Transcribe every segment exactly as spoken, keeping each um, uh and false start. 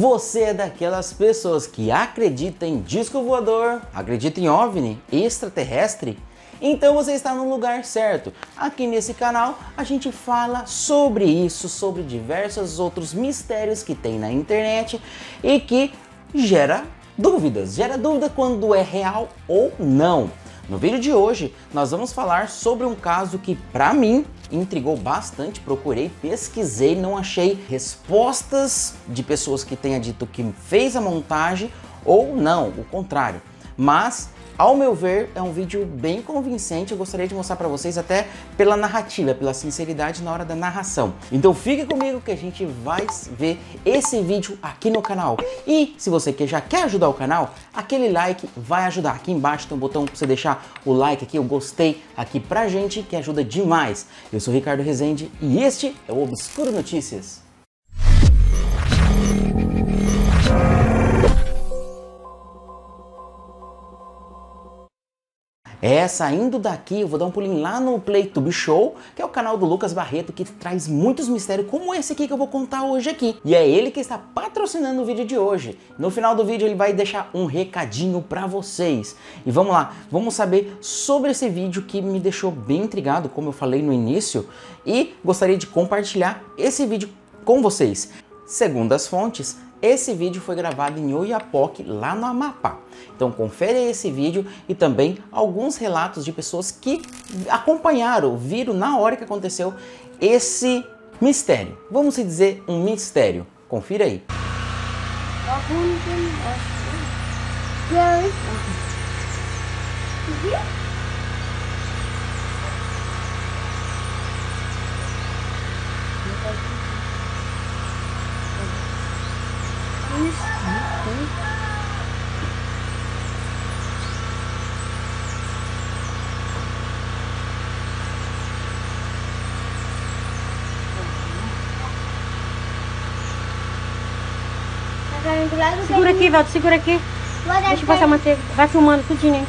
Você é daquelas pessoas que acredita em disco voador, acredita em OVNI, extraterrestre? Então você está no lugar certo. Aqui nesse canal a gente fala sobre isso, sobre diversos outros mistérios que tem na internet e que gera dúvidas. Gera dúvida quando é real ou não. No vídeo de hoje nós vamos falar sobre um caso que para mim intrigou bastante, procurei, pesquisei, não achei respostas de pessoas que tenha dito que fez a montagem ou não, o contrário. Mas, ao meu ver, é um vídeo bem convincente, eu gostaria de mostrar para vocês até pela narrativa, pela sinceridade na hora da narração. Então fique comigo que a gente vai ver esse vídeo aqui no canal. E se você já quer ajudar o canal, aquele like vai ajudar. Aqui embaixo tem um botão para você deixar o like aqui, o gostei aqui pra gente, que ajuda demais. Eu sou o Ricardo Rezende e este é o Obscuro Notícias. É, saindo daqui, eu vou dar um pulinho lá no PlayTube Show, que é o canal do Lucas Barreto, que traz muitos mistérios como esse aqui que eu vou contar hoje aqui. E é ele que está patrocinando o vídeo de hoje. No final do vídeo ele vai deixar um recadinho pra vocês. E vamos lá, vamos saber sobre esse vídeo que me deixou bem intrigado, como eu falei no início, e gostaria de compartilhar esse vídeo com vocês. Segundo as fontes, esse vídeo foi gravado em Oiapoque, lá no Amapá. Então confere esse vídeo e também alguns relatos de pessoas que acompanharam, viram na hora que aconteceu esse mistério. Vamos dizer um mistério. Confira aí. Segura aqui, Valdo, segura aqui. Deixa eu passar a manteiga. Vai filmando tudinho, hein?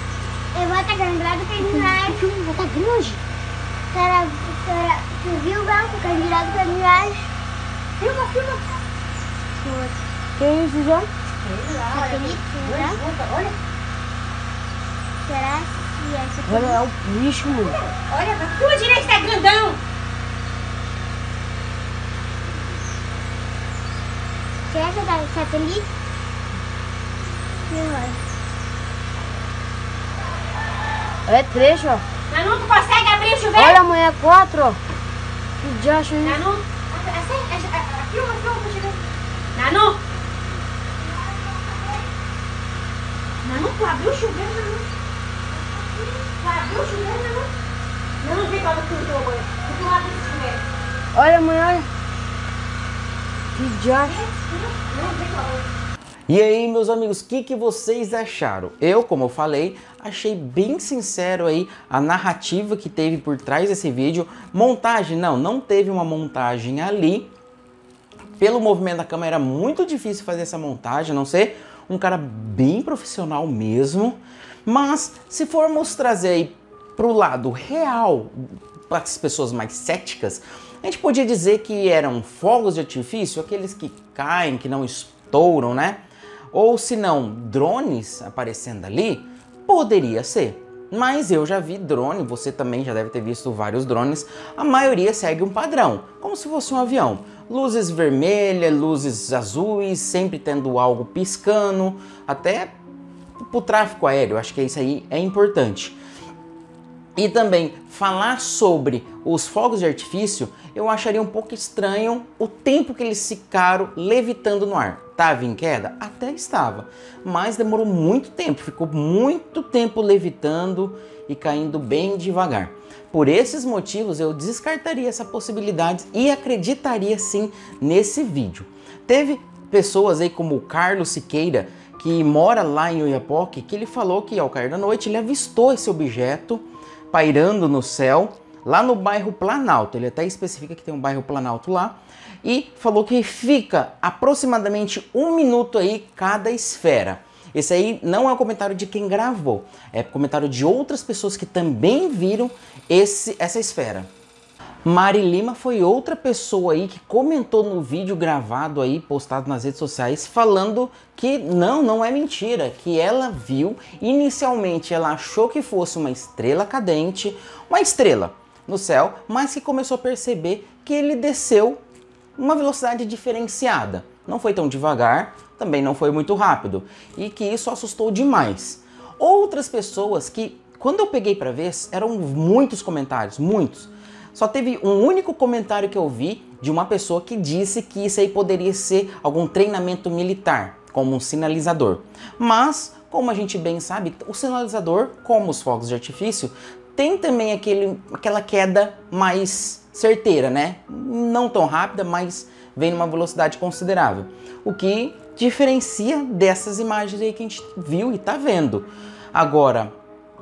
Eu vou estar grandado que a vou estar grande. Tu viu, Valdo? Grandado que a gente filma, filma. Que isso, João? Olha. Será que essa aqui? Olha, é o bicho. Olha, vai filma direito, tá grandão. Será que dá satélite? É trecho, ó. Mas não consegue abrir o chuveiro? Olha, mãe, é quatro, ó. Que diacho, né? Nanu, assim, filma, filma, filma. Nanu! Nanu, tu abriu o chuveiro, Nanu? Tu abriu o chuveiro, Nanu? Nanu, vem pra tu, mãe. Tu não abre o chuveiro. Olha, mãe, olha. E aí, meus amigos, o que, que vocês acharam? Eu, como eu falei, achei bem sincero aí a narrativa que teve por trás desse vídeo. Montagem, não, não teve uma montagem ali. Pelo movimento da câmera era muito difícil fazer essa montagem, a não ser um cara bem profissional mesmo. Mas se formos trazer aí pro lado real, para as pessoas mais céticas, a gente podia dizer que eram fogos de artifício, aqueles que caem, que não estouram, né? Ou se não, drones aparecendo ali, poderia ser. Mas eu já vi drone, você também já deve ter visto vários drones, a maioria segue um padrão, como se fosse um avião. Luzes vermelhas, luzes azuis, sempre tendo algo piscando, até pro tráfego aéreo, acho que isso aí é importante. E também falar sobre os fogos de artifício, eu acharia um pouco estranho o tempo que eles ficaram levitando no ar. Estava em queda? Até estava, mas demorou muito tempo, ficou muito tempo levitando e caindo bem devagar. Por esses motivos eu descartaria essa possibilidade e acreditaria sim nesse vídeo. Teve pessoas aí como o Carlos Siqueira, que mora lá em Oiapoque, que ele falou que ao cair da noite ele avistou esse objeto pairando no céu, lá no bairro Planalto. Ele até especifica que tem um bairro Planalto lá, e falou que fica aproximadamente um minuto aí cada esfera. Esse aí não é o comentário de quem gravou, é comentário de outras pessoas que também viram esse, essa esfera. Mari Lima foi outra pessoa aí que comentou no vídeo gravado aí, postado nas redes sociais, falando que não, não é mentira, que ela viu, inicialmente ela achou que fosse uma estrela cadente, uma estrela no céu, mas que começou a perceber que ele desceu uma velocidade diferenciada. Não foi tão devagar, também não foi muito rápido, e que isso assustou demais. Outras pessoas que, quando eu peguei para ver, eram muitos comentários, muitos. Só teve um único comentário que eu vi de uma pessoa que disse que isso aí poderia ser algum treinamento militar, como um sinalizador. Mas, como a gente bem sabe, o sinalizador, como os fogos de artifício, tem também aquele, aquela queda mais certeira, né? Não tão rápida, mas vem numa velocidade considerável. O que diferencia dessas imagens aí que a gente viu e tá vendo. Agora,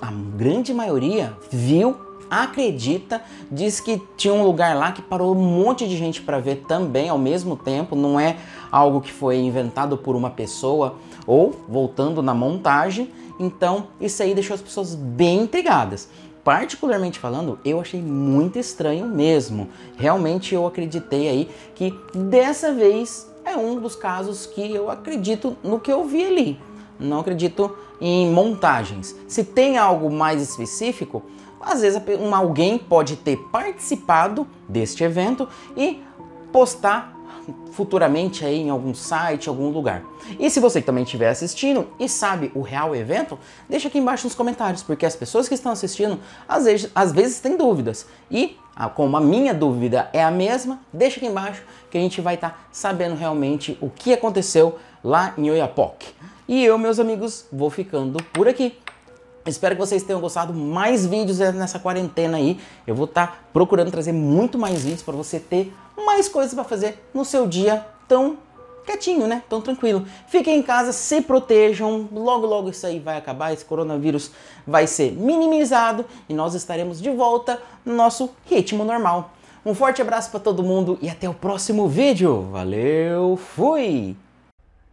a grande maioria viu, acredita, diz que tinha um lugar lá que parou um monte de gente para ver também ao mesmo tempo, não é algo que foi inventado por uma pessoa ou voltando na montagem. Então isso aí deixou as pessoas bem intrigadas. Particularmente falando, eu achei muito estranho mesmo. Realmente eu acreditei aí que dessa vez é um dos casos que eu acredito no que eu vi ali. Não acredito em montagens. Se tem algo mais específico, às vezes uma, alguém pode ter participado deste evento e postar futuramente aí em algum site, algum lugar. E se você também estiver assistindo e sabe o real evento, deixa aqui embaixo nos comentários, porque as pessoas que estão assistindo às vezes, às vezes têm dúvidas. E como a minha dúvida é a mesma, deixa aqui embaixo que a gente vai estar tá sabendo realmente o que aconteceu lá em Oiapoque. E eu, meus amigos, vou ficando por aqui. Espero que vocês tenham gostado. Mais vídeos nessa quarentena aí. Eu vou estar procurando trazer muito mais vídeos para você ter mais coisas para fazer no seu dia tão quietinho, né? Tão tranquilo. Fiquem em casa, se protejam. Logo, logo isso aí vai acabar. Esse coronavírus vai ser minimizado e nós estaremos de volta no nosso ritmo normal. Um forte abraço para todo mundo e até o próximo vídeo. Valeu, fui!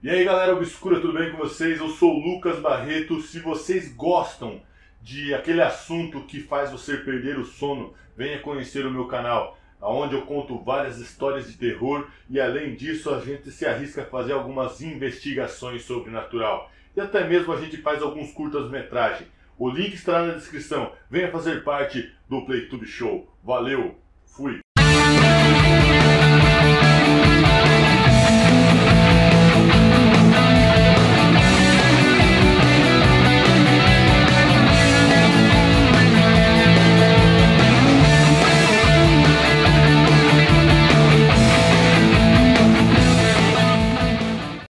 E aí galera obscura, tudo bem com vocês? Eu sou o Lucas Barreto. Se vocês gostam de aquele assunto que faz você perder o sono, venha conhecer o meu canal, onde eu conto várias histórias de terror e além disso a gente se arrisca a fazer algumas investigações sobrenatural. E até mesmo a gente faz alguns curtas-metragens. O link estará na descrição. Venha fazer parte do PlayTube Show. Valeu, fui!